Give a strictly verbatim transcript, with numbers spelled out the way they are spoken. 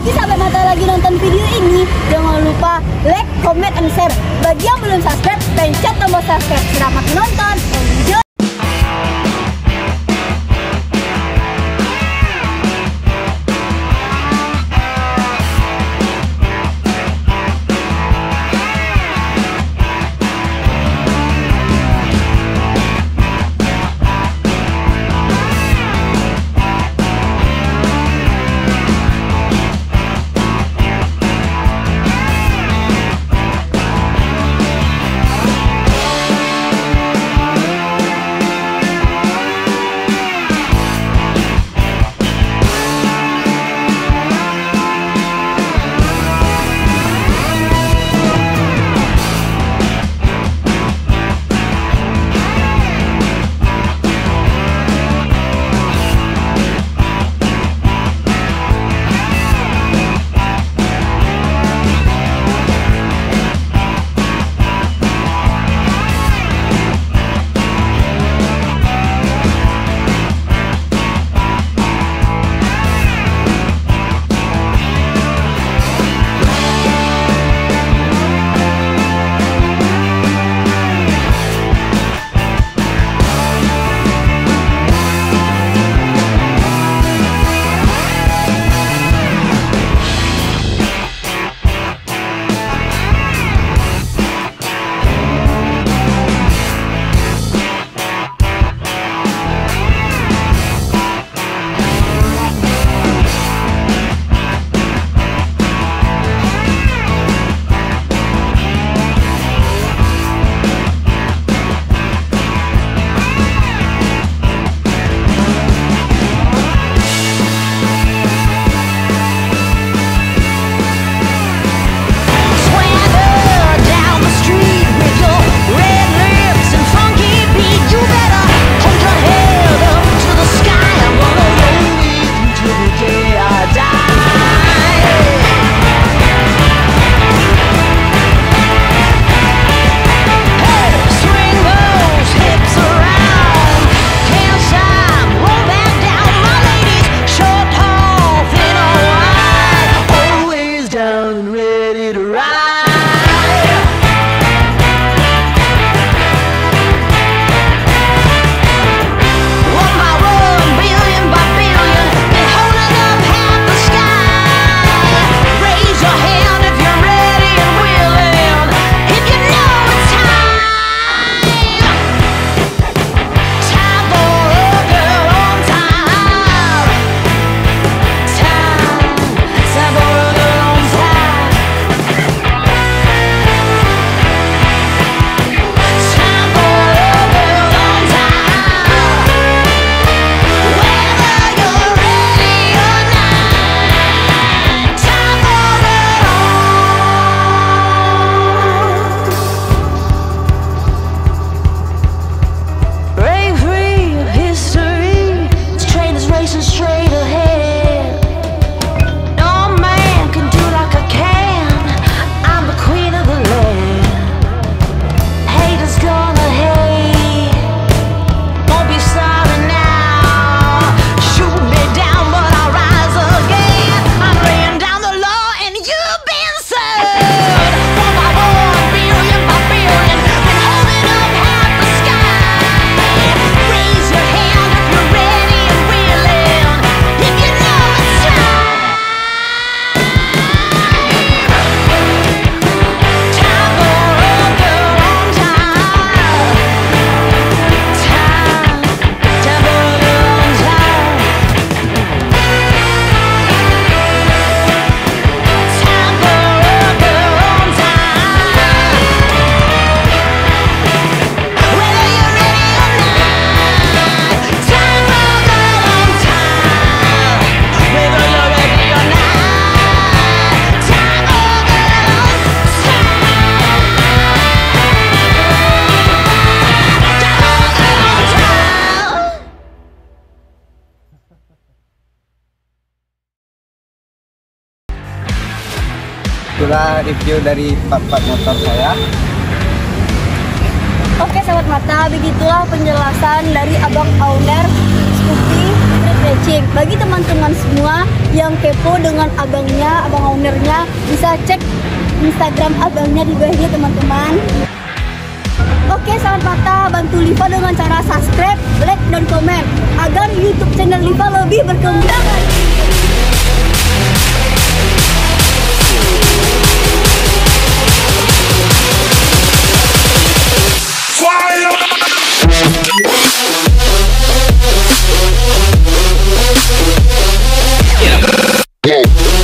Berhenti sampai mata lagi nonton video ini. Jangan lupa like, comment, and share. Bagi yang belum subscribe, pencet tombol subscribe. Selamat menonton. Enjoy. Itulah review dari empat-empat motor saya. Oke sahabat mata, begitulah penjelasan dari Abang Owner Scoopy Street racing. Bagi teman-teman semua yang kepo dengan abangnya, abang ownernya, bisa cek Instagram abangnya di bawah ini teman-teman. Oke sahabat mata, bantu Liva dengan cara subscribe, like, dan komen agar YouTube channel Liva lebih berkembang. Yeah.